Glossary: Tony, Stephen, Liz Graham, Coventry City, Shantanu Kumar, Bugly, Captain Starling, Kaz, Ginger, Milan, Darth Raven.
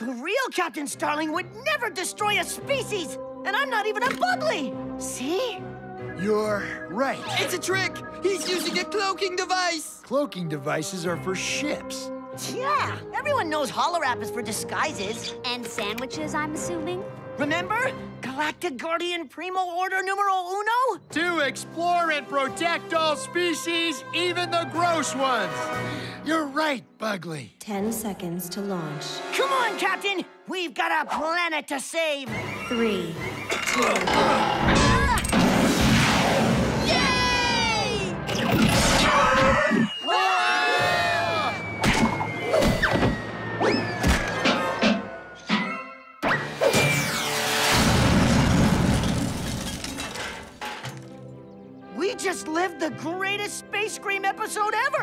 The real Captain Starling would never destroy a species! And I'm not even a Bubbly! See? You're right. It's a trick! He's using a cloaking device! Cloaking devices are for ships. Yeah! Everyone knows Holler Wrap is for disguises. And sandwiches, I'm assuming? Remember? Galactic Guardian Primo Order Numero Uno? To explore and protect all species, even the gross ones. You're right, Bugly. 10 seconds to launch. Come on, Captain! We've got a planet to save! 3, 2... Yay! We just lived the greatest Space Scream episode ever!